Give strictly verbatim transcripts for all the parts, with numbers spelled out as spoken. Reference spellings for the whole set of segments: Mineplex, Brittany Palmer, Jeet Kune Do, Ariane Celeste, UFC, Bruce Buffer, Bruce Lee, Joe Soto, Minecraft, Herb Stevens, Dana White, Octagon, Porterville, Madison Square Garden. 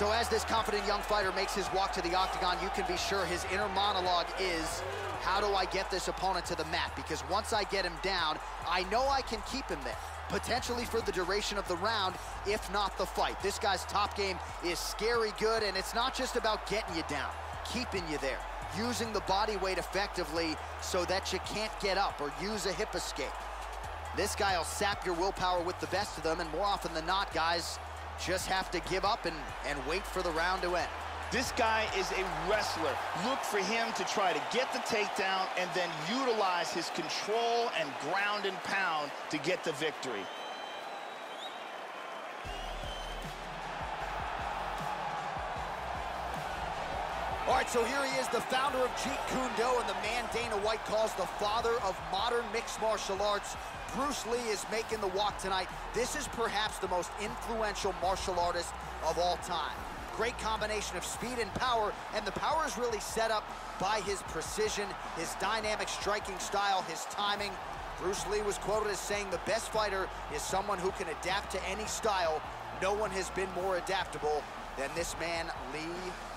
So as this confident young fighter makes his walk to the octagon, you can be sure his inner monologue is, how do I get this opponent to the mat? Because once I get him down, I know I can keep him there, potentially for the duration of the round, if not the fight. This guy's top game is scary good, and it's not just about getting you down, keeping you there, using the body weight effectively so that you can't get up or use a hip escape. This guy will sap your willpower with the best of them, and more often than not, guys just have to give up and, and wait for the round to end. This guy is a wrestler. Look for him to try to get the takedown and then utilize his control and ground and pound to get the victory. All right, so here he is, the founder of Jeet Kune Do and the man Dana White calls the father of modern mixed martial arts. Bruce Lee is making the walk tonight. This is perhaps the most influential martial artist of all time. Great combination of speed and power, and the power is really set up by his precision, his dynamic striking style, his timing. Bruce Lee was quoted as saying the best fighter is someone who can adapt to any style. No one has been more adaptable than this man, Lee,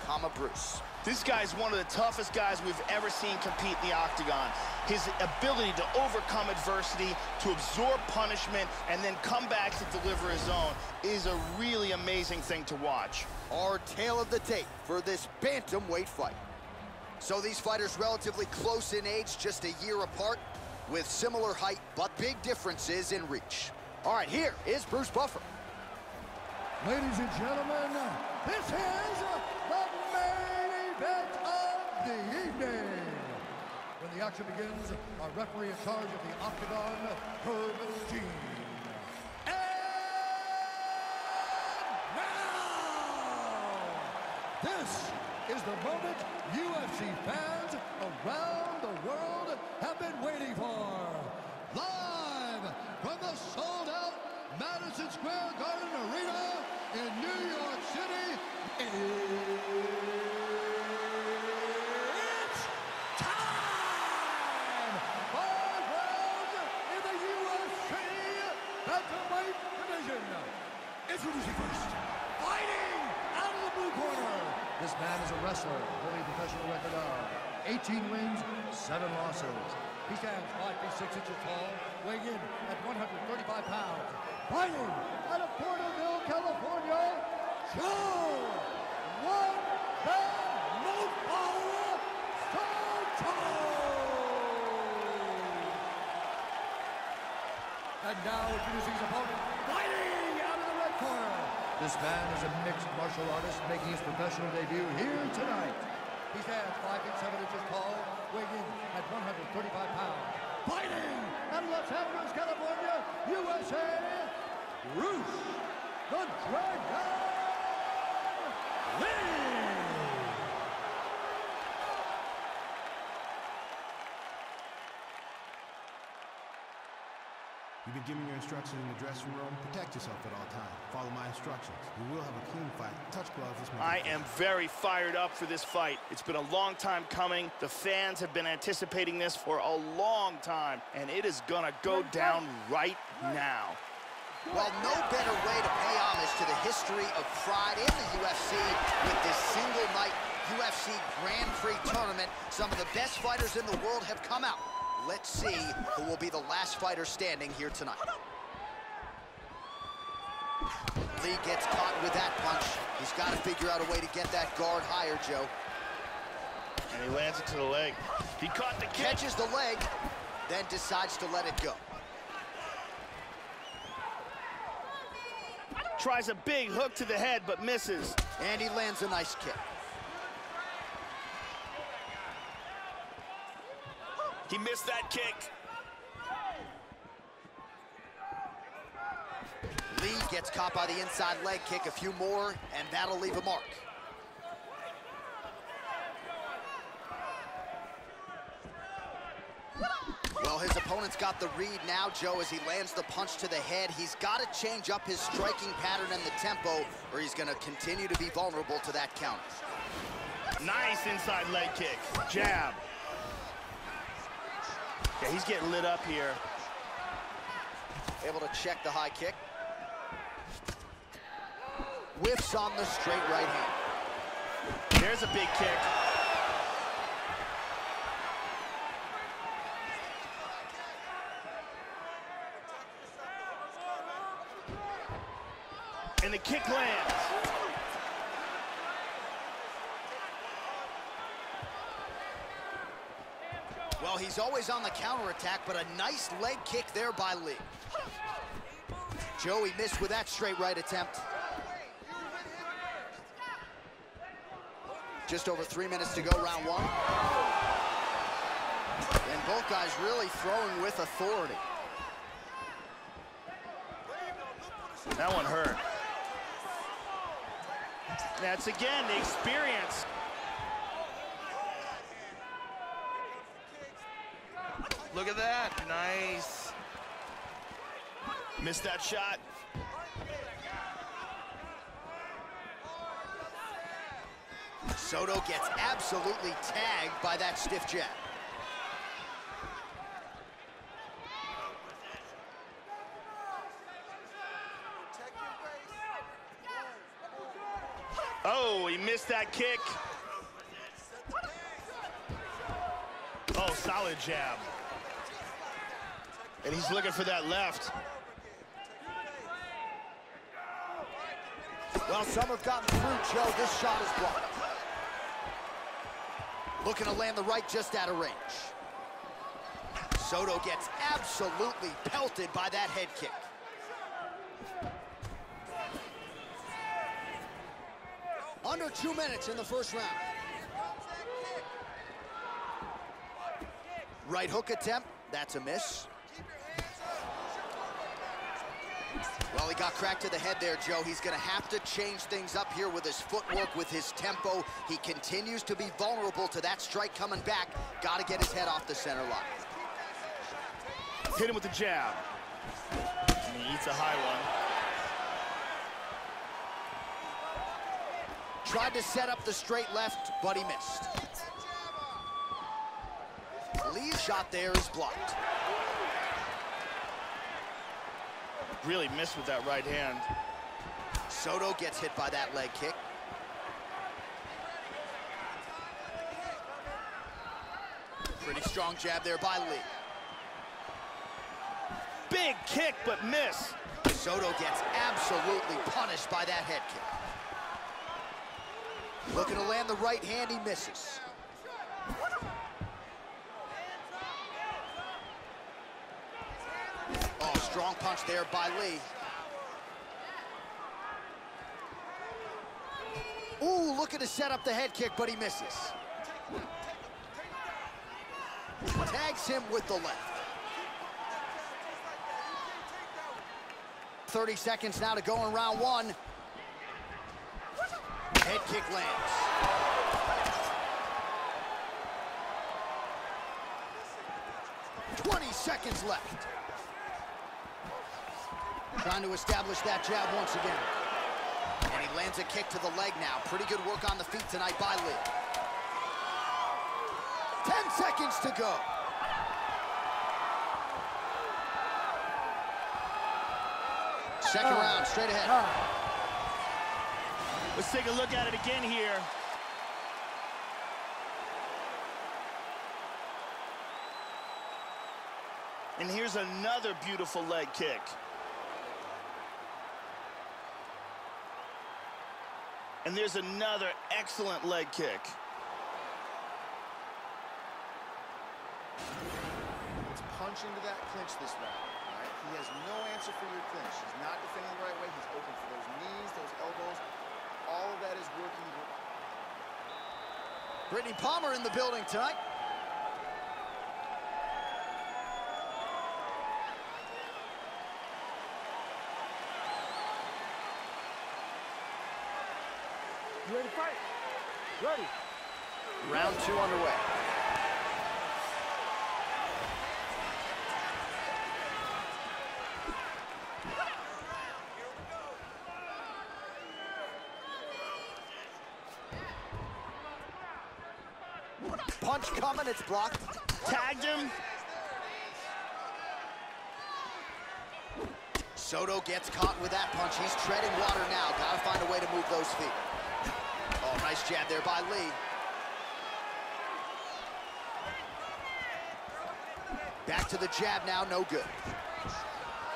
comma, Bruce. This guy's one of the toughest guys we've ever seen compete in the octagon. His ability to overcome adversity, to absorb punishment, and then come back to deliver his own is a really amazing thing to watch. Our tale of the tape for this bantamweight fight. So these fighters relatively close in age, just a year apart, with similar height, but big differences in reach. All right, here is Bruce Buffer. Ladies and gentlemen, this is the man. Event of the evening. When the action begins, our referee in charge of the Octagon, Herb Stevens. And now, this is the moment U F C fans around the world have been waiting for. Live from the sold-out Madison Square Garden Arena in New York City. It Introducing first, fighting out of the blue corner. This man is a wrestler with a professional record of eighteen wins, seven losses. He stands five feet six inches tall, weighing in at one hundred thirty-five pounds. Fighting out of Porterville, California, Joe Soto. And now introducing his opponent, fighting. This man is a mixed martial artist making his professional debut here tonight. He stands five feet seven inches tall, weighing in at one hundred thirty-five pounds. Fighting out of Los Angeles, California, U S A, Bruce the Dragon Lee! You've been giving your instructions in the dressing room. Protect yourself at all times. Follow my instructions. You will have a clean fight. Touch gloves this morning. I am very fired up for this fight. It's been a long time coming. The fans have been anticipating this for a long time, and it is gonna go down right now. Well, no better way to pay homage to the history of pride in the U F C with this single night U F C Grand Prix tournament. Some of the best fighters in the world have come out. Let's see who will be the last fighter standing here tonight. Lee gets caught with that punch. He's got to figure out a way to get that guard higher, Joe. And he lands it to the leg. He caught the kick. Catches the leg, then decides to let it go. Tries a big hook to the head, but misses. And he lands a nice kick. He missed that kick. Lee gets caught by the inside leg kick, a few more, and that'll leave a mark. Well, his opponent's got the read now, Joe, as he lands the punch to the head. He's got to change up his striking pattern and the tempo, or he's going to continue to be vulnerable to that counter. Nice inside leg kick. Jab. Yeah, he's getting lit up here. Able to check the high kick. whiffs on the straight right hand. There's a big kick. And the kick lands. Well, he's always on the counterattack, but a nice leg kick there by Lee. Joey missed with that straight right attempt. Just over three minutes to go, round one. And both guys really throwing with authority. That one hurt. That's again the experience. Look at that, nice. Missed that shot. Soto gets absolutely tagged by that stiff jab. Oh, he missed that kick. Oh, solid jab. And he's looking for that left. Well, some have gotten through, Joe. This shot is blocked. Looking to land the right just out of range. Soto gets absolutely pelted by that head kick. Under two minutes in the first round. Right hook attempt, that's a miss. Well, he got cracked to the head there, Joe. He's going to have to change things up here with his footwork, with his tempo. He continues to be vulnerable to that strike coming back. Got to get his head off the center line. Hit him with the jab. And he eats a high one. Tried to set up the straight left, but he missed. Lee's shot there is blocked. Really missed with that right hand. Soto gets hit by that leg kick. Pretty strong jab there by Lee. Big kick, but miss. Soto gets absolutely punished by that head kick. Looking to land the right hand, he misses. Strong punch there by Lee. Ooh, looking to set up the head kick, but he misses. Tags him with the left. thirty seconds now to go in round one. Head kick lands. twenty seconds left. Trying to establish that jab once again. And he lands a kick to the leg now. Pretty good work on the feet tonight by Lee. Ten seconds to go. Second round, straight ahead. Let's take a look at it again here. And here's another beautiful leg kick. And there's another excellent leg kick. Let's punch into that clinch this round. Right? He has no answer for your clinch. He's not defending the right way. He's open for those knees, those elbows. All of that is working. Brittany Palmer in the building tonight. You ready to fight? Ready. Round two underway. Punch coming, it's blocked. Tagged him. Soto gets caught with that punch. He's treading water now. Gotta find a way to move those feet. Oh, nice jab there by Lee. Back to the jab now, no good.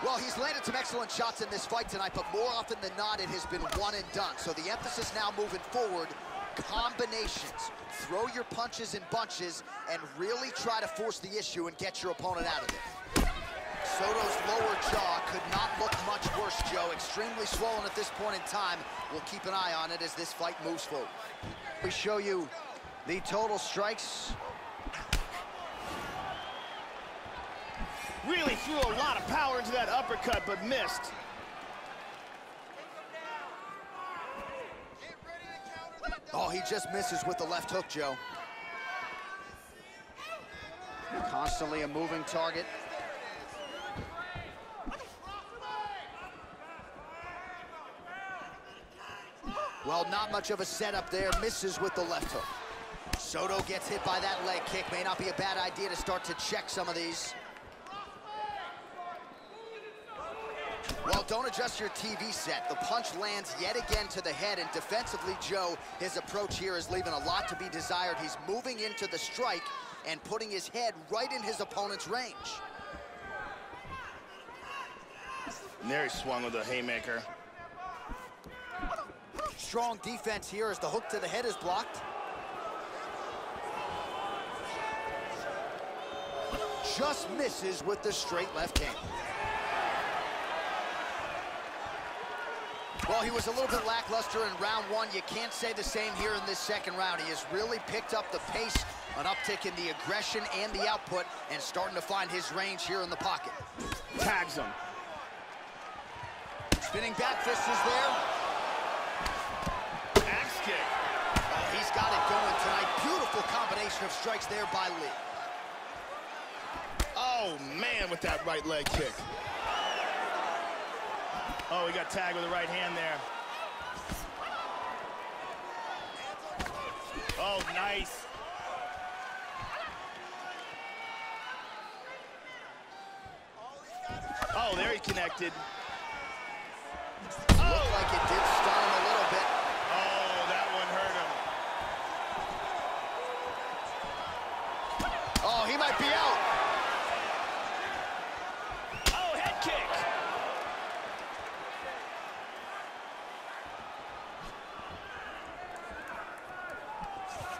Well, he's landed some excellent shots in this fight tonight, but more often than not, it has been one and done. So the emphasis now moving forward, combinations. Throw your punches in bunches and really try to force the issue and get your opponent out of it. Soto's lower jaw could not look much worse, Joe. Extremely swollen at this point in time. We'll keep an eye on it as this fight moves forward. We show you the total strikes. Really threw a lot of power into that uppercut, but missed. Oh, he just misses with the left hook, Joe. Constantly a moving target. Well, not much of a setup there. Misses with the left hook. Soto gets hit by that leg kick. May not be a bad idea to start to check some of these. Well, don't adjust your T V set. The punch lands yet again to the head, and defensively, Joe, his approach here is leaving a lot to be desired. He's moving into the strike and putting his head right in his opponent's range. And there he swung with a haymaker. Strong defense here as the hook to the head is blocked. Just misses with the straight left hand. Well, he was a little bit lackluster in round one. You can't say the same here in this second round. He has really picked up the pace, an uptick in the aggression and the output, and starting to find his range here in the pocket. Tags him. Spinning back fist is there. Axe kick. Oh, he's got it going tonight. Beautiful combination of strikes there by Lee. Oh, man, with that right leg kick. Oh, he got tagged with the right hand there. Oh, nice. Oh, there he connected. Oh. Looked like it did stun him a little bit. Oh, that one hurt him. Oh, he might be out.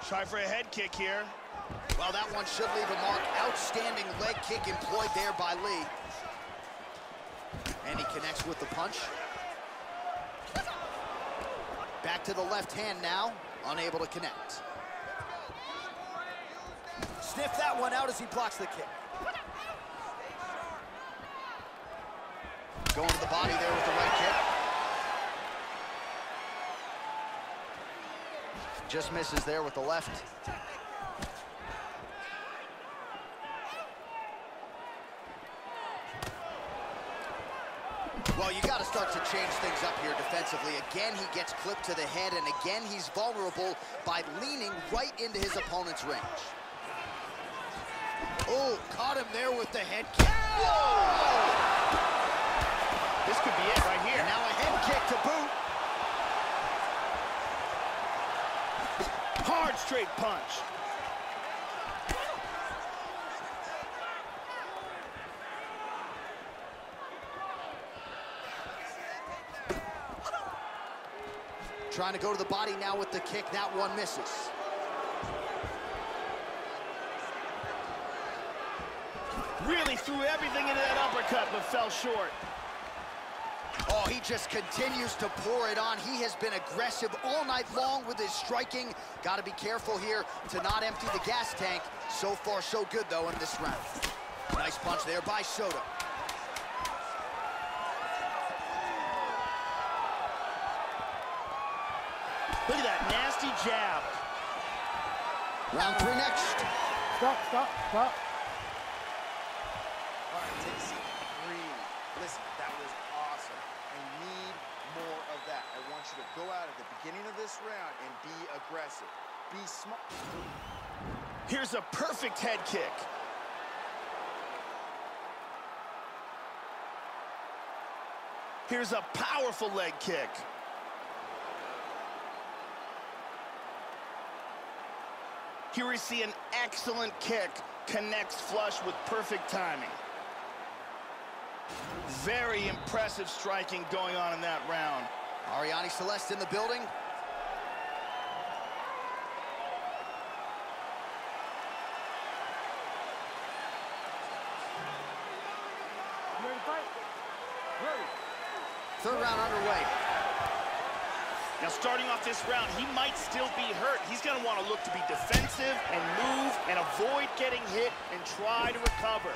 Try for a head kick here. Well, that one should leave a mark. Outstanding leg kick employed there by Lee. And he connects with the punch. Back to the left hand now, unable to connect. Sniff that one out as he blocks the kick. Going to the body there with the right kick. Just misses there with the left. Well, you gotta start to change things up here defensively. Again, he gets clipped to the head, and again, he's vulnerable by leaning right into his opponent's range. Oh, caught him there with the head kick. Whoa! This could be it right here. And now a head kick to boot. Hard straight punch. Trying to go to the body now with the kick. That one misses. Really threw everything into that uppercut, but fell short. Oh, he just continues to pour it on. He has been aggressive all night long with his striking. Got to be careful here to not empty the gas tank. So far, so good, though, in this round. Nice punch there by Soto. Look at that nasty jab. Round three next. Stop, stop, stop. All right, take a seat. Breathe. Listen, that was that. I want you to go out at the beginning of this round and be aggressive. Be smart. Here's a perfect head kick. Here's a powerful leg kick. Here we see an excellent kick, connects flush with perfect timing. Very impressive striking going on in that round. Ariane Celeste in the building. You ready to fight? Ready. Third round underway. Now, starting off this round, he might still be hurt. He's going to want to look to be defensive and move and avoid getting hit and try to recover.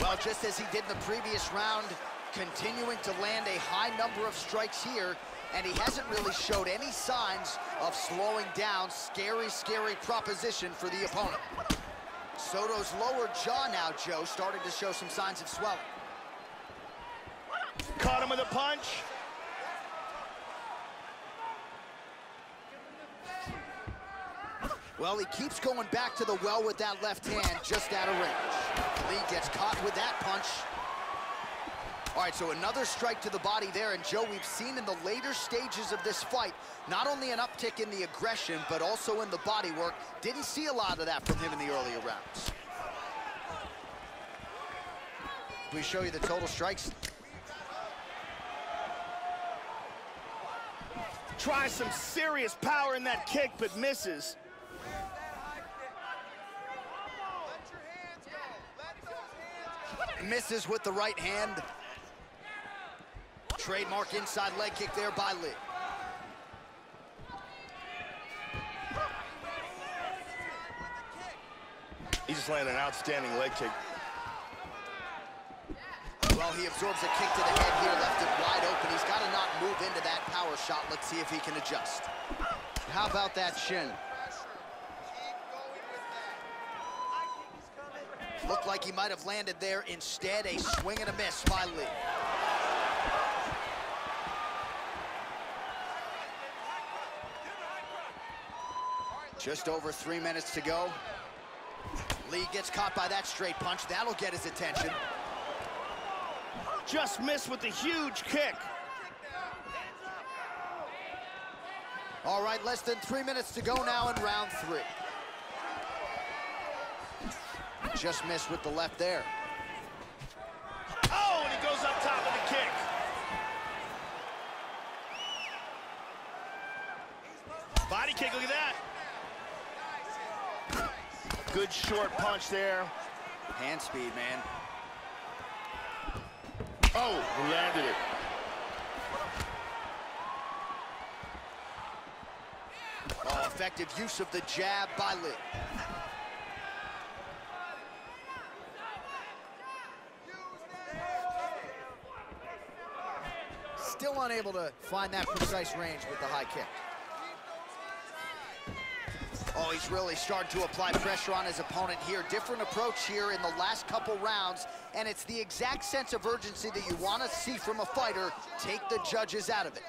Well, just as he did in the previous round, continuing to land a high number of strikes here, and he hasn't really showed any signs of slowing down. Scary, scary proposition for the opponent. Soto's lower jaw now, Joe, started to show some signs of swelling. Caught him with a punch. Well, he keeps going back to the well with that left hand, just out of range. Lee gets caught with that punch. All right, so another strike to the body there, and Joe, we've seen in the later stages of this fight, not only an uptick in the aggression, but also in the body work. Didn't see a lot of that from him in the earlier rounds. We show you the total strikes. Tries some serious power in that kick, but misses. Misses with the right hand. Trademark inside leg kick there by Lee. He just landed an outstanding leg kick. Well, he absorbs a kick to the head here, left it wide open. He's got to not move into that power shot. Let's see if he can adjust. How about that shin? Looked like he might have landed there. Instead, a swing and a miss by Lee. Just over three minutes to go. Lee gets caught by that straight punch. That'll get his attention. Just missed with the huge kick. All right, less than three minutes to go now in round three. Just missed with the left there. Oh, and he goes up top with the kick. Body kick, look at that. Good short punch there. Hand speed, man. Oh, he landed it. Oh, effective use of the jab by Lee. Still unable to find that precise range with the high kick. Oh, he's really starting to apply pressure on his opponent here. Different approach here in the last couple rounds, and it's the exact sense of urgency that you want to see from a fighter. Take the judges out of it.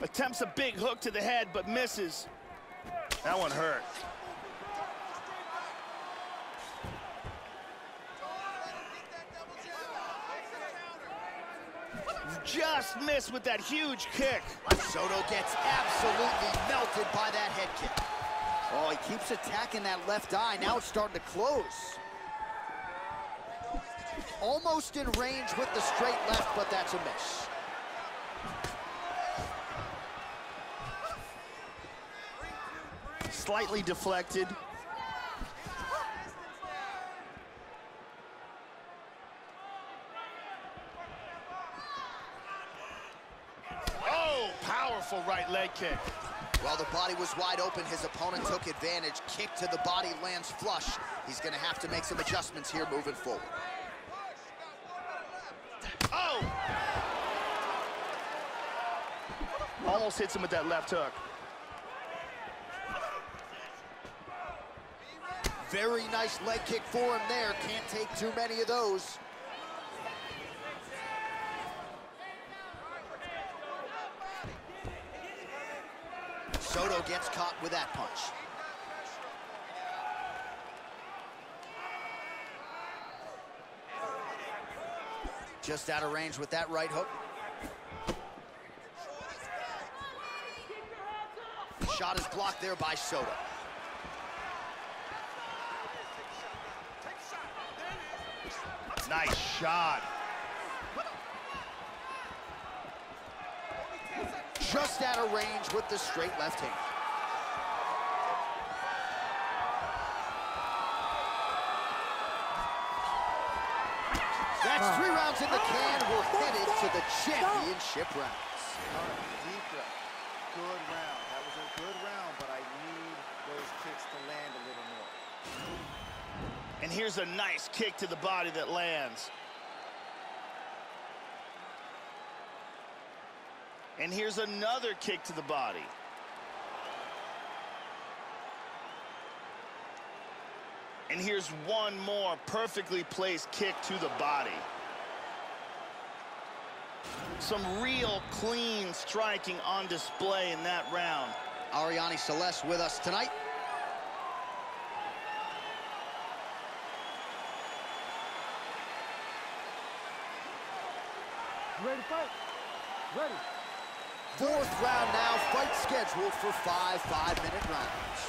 Attempts a big hook to the head, but misses. That one hurt. Just missed with that huge kick. Soto gets absolutely melted by that head kick. Oh, he keeps attacking that left eye. Now it's starting to close. Almost in range with the straight left, but that's a miss. Slightly deflected. Right leg kick. While the body was wide open, his opponent took advantage. Kick to the body, lands flush. He's gonna have to make some adjustments here moving forward. Oh! Almost hits him with that left hook. Very nice leg kick for him there. Can't take too many of those. Soto gets caught with that punch. Just out of range with that right hook. Shot is blocked there by Soto. Nice shot. Just out of range with the straight left hand. That's oh. three rounds in the can. We're headed to the championship rounds. Deep breath. Good round. That was a good round, but I need those kicks to land a little more. And here's a nice kick to the body that lands. And here's another kick to the body. And here's one more perfectly placed kick to the body. Some real clean striking on display in that round. Ariane Celeste with us tonight. Ready to fight? Ready. Fourth round now, fight scheduled for five five-minute rounds.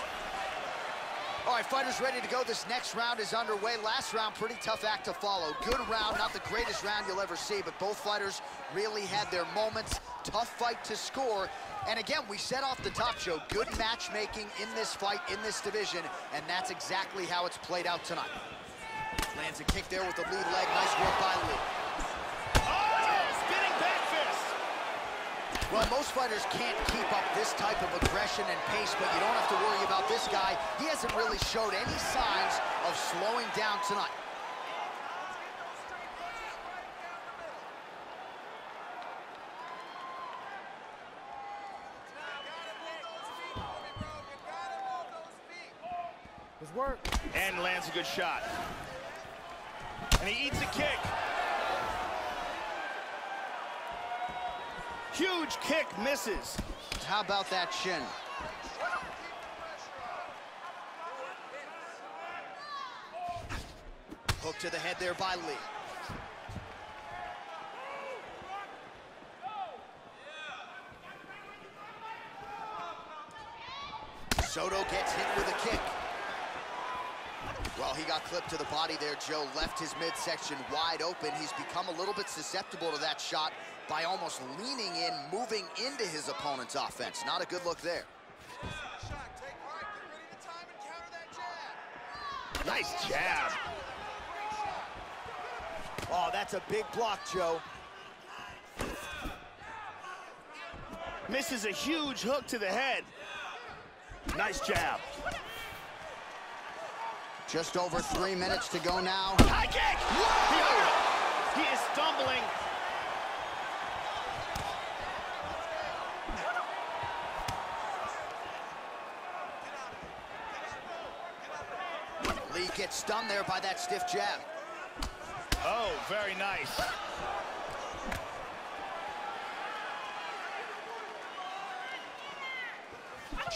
All right, fighters ready to go. This next round is underway. Last round, pretty tough act to follow. Good round, not the greatest round you'll ever see, but both fighters really had their moments. Tough fight to score. And again, we said off the top, Joe, good matchmaking in this fight, in this division, and that's exactly how it's played out tonight. Lands a kick there with the lead leg. Nice work by Lee. Well, most fighters can't keep up this type of aggression and pace, but you don't have to worry about this guy. He hasn't really showed any signs of slowing down tonight. Good work. And lands a good shot. And he eats a kick. Huge kick misses. How about that shin? Hook to the head there by Lee. Soto gets hit with a kick. Well, he got clipped to the body there, Joe. Left his midsection wide open. He's become a little bit susceptible to that shot by almost leaning in, moving into his opponent's offense. Not a good look there. Nice jab. Oh, that's a big block, Joe. Misses a huge hook to the head. Nice jab. Just over three minutes to go now. High kick! Whoa! He is stumbling. Lee gets stunned there by that stiff jab. Oh, very nice.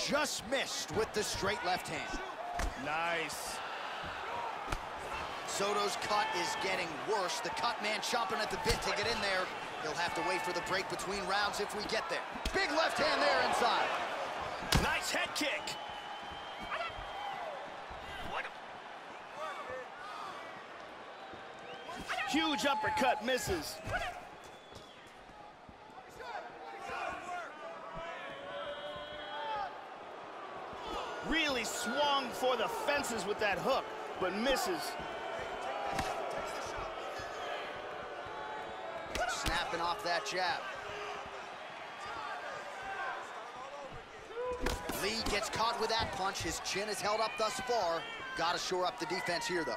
Just missed with the straight left hand. Nice. Soto's cut is getting worse. The cut man chomping at the bit to get in there. He'll have to wait for the break between rounds if we get there. Big left hand there inside. Nice head kick. Huge uppercut misses. Really swung for the fences with that hook, but misses. Snapping off that jab. Lee gets caught with that punch. His chin is held up thus far. Gotta shore up the defense here, though.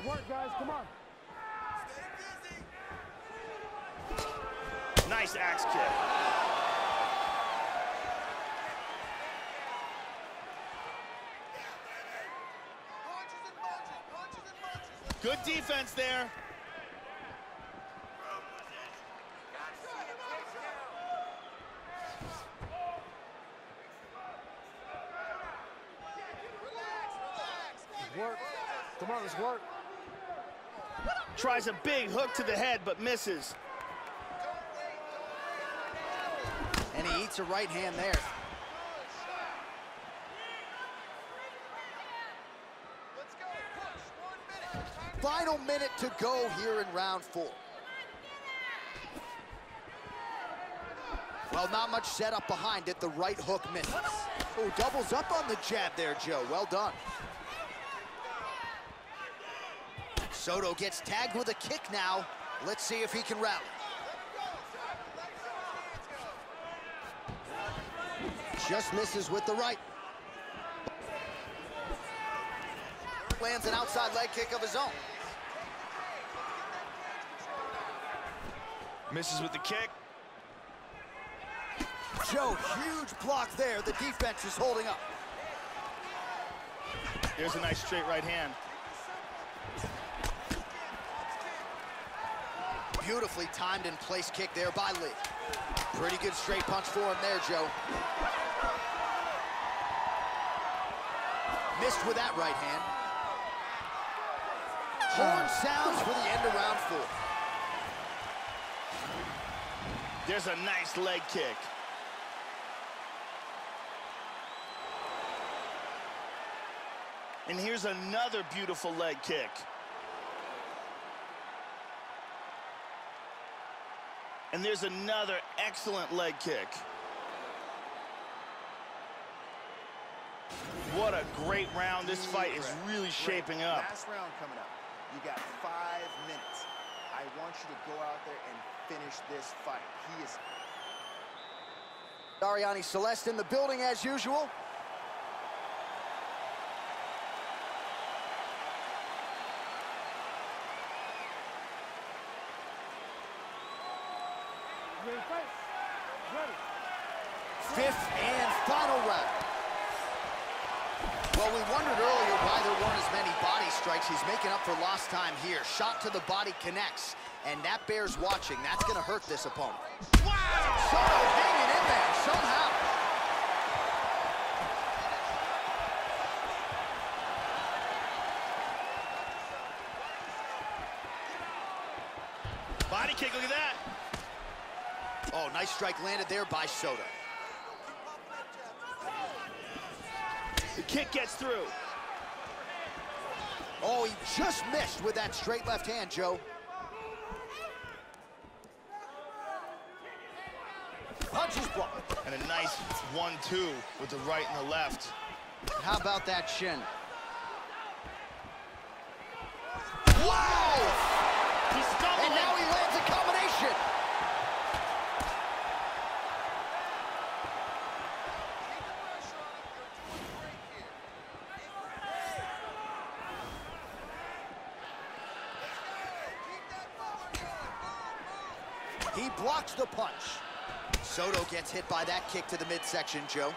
Good work, guys. Come on. Nice axe kick. Good defense there. work. Come on, let's work. Tries a big hook to the head, but misses. And he eats a right hand there. Final minute to go here in round four. Well, not much setup behind it. The right hook misses. Oh, doubles up on the jab there, Joe. Well done. Soto gets tagged with a kick now. Let's see if he can rally. Just misses with the right. Lands an outside leg kick of his own. Misses with the kick. Joe, huge block there. The defense is holding up. There's a nice straight right hand. Beautifully timed and placed kick there by Lee. Pretty good straight punch for him there, Joe. Missed with that right hand. Horn sounds for the end of round four. There's a nice leg kick. And here's another beautiful leg kick. And there's another excellent leg kick. What a great round. This fight is really shaping up. Last round coming up. You got five minutes. I want you to go out there and finish this fight. He is... Ariane Celeste in the building as usual. Fifth and final round. Well, we wondered earlier why there weren't as many body strikes. He's making up for lost time here. Shot to the body connects, and that bears watching. That's going to hurt this opponent. Wow! Soto hanging in there somehow. Body kick, look at that. Oh, nice strike landed there by Soto. The kick gets through. Oh, he just missed with that straight left hand, Joe. Punches blocked. And a nice one two with the right and the left. How about that shin? Wow! He's stumbling. And now he lands a combination. He blocks the punch. Soto gets hit by that kick to the midsection, Joe.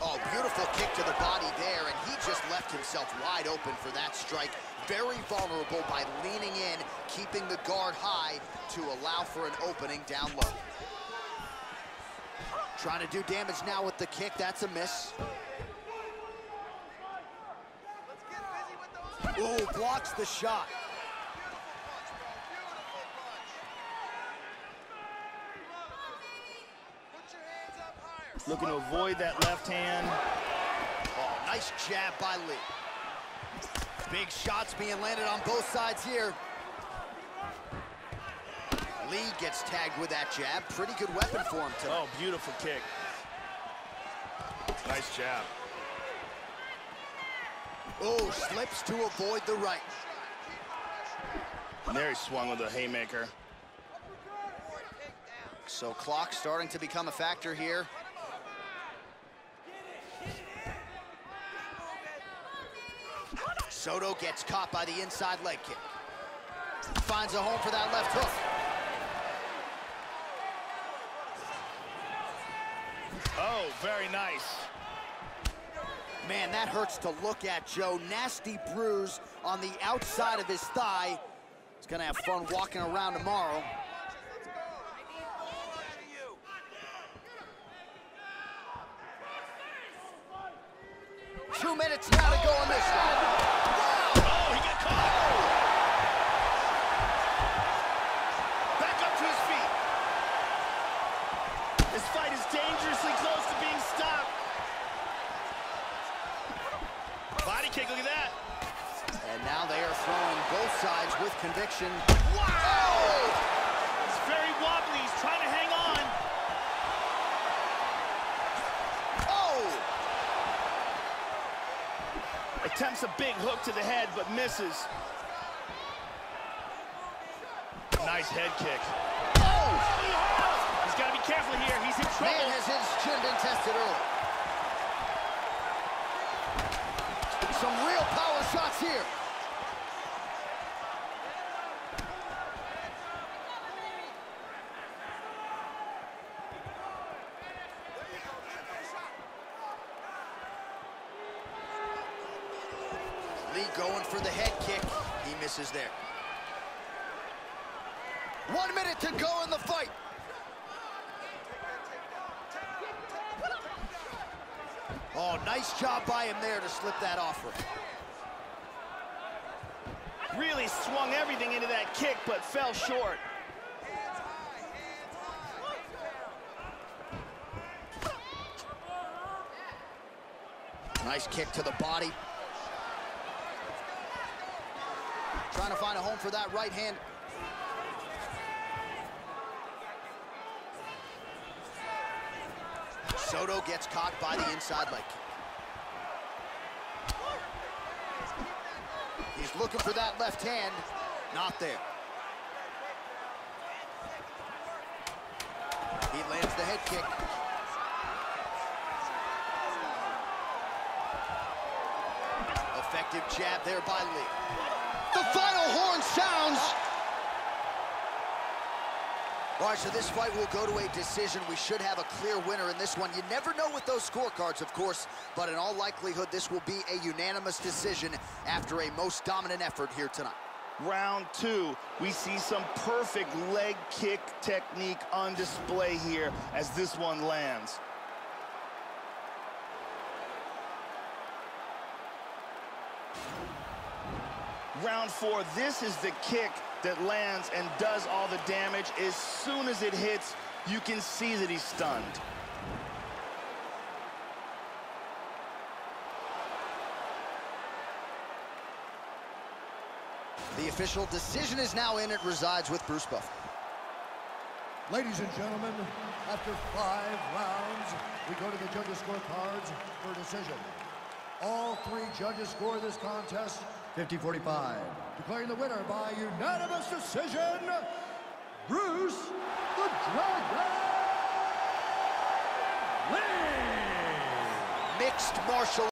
Oh, beautiful kick to the body there, and he just left himself wide open for that strike. Very vulnerable by leaning in, keeping the guard high to allow for an opening down low. Trying to do damage now with the kick. That's a miss. Ooh, blocks the shot. Looking to avoid that left hand. Oh, nice jab by Lee. Big shots being landed on both sides here. Lee gets tagged with that jab. Pretty good weapon for him today. Oh, beautiful kick. Nice jab. Oh, slips to avoid the right. And there he swung with a haymaker. So clock starting to become a factor here. Soto gets caught by the inside leg kick. Finds a home for that left hook. Oh, very nice. Man, that hurts to look at, Joe. Nasty bruise on the outside of his thigh. He's gonna have fun walking around tomorrow. Two minutes now to go on this one. Wow. Oh, he got caught. Back up to his feet. This fight is dangerously close to being stopped. Body kick, look at that. And now they are throwing both sides with conviction. Wow! Oh. It's very wobbly. He's trying to hang on. Oh! Attempts a big hook to the head, but misses. Nice head kick. Oh! He's got to be careful here. He's in trouble. Man has his chin been tested early. Some real power shots here. Lee going for the head kick. He misses there. One minute to go in the fight. Oh, nice job by him there to slip that offer. Really swung everything into that kick, but fell short. Hands high, hands high. Nice kick to the body. Trying to find a home for that right hand. Soto gets caught by the inside leg. He's looking for that left hand. Not there. He lands the head kick. Effective jab there by Lee. The final horn sounds. All right, so this fight will go to a decision. We should have a clear winner in this one. You never know with those scorecards, of course, but in all likelihood, this will be a unanimous decision after a most dominant effort here tonight. Round two, we see some perfect leg kick technique on display here as this one lands. Round four, this is the kick that lands and does all the damage. As soon as it hits, you can see that he's stunned. The official decision is now in. It resides with Bruce Buffer. Ladies and gentlemen, after five rounds, we go to the judges' scorecards for a decision. All three judges score this contest fifty forty-five. Declaring the winner by unanimous decision, Bruce the Dragon Lee! Mixed martial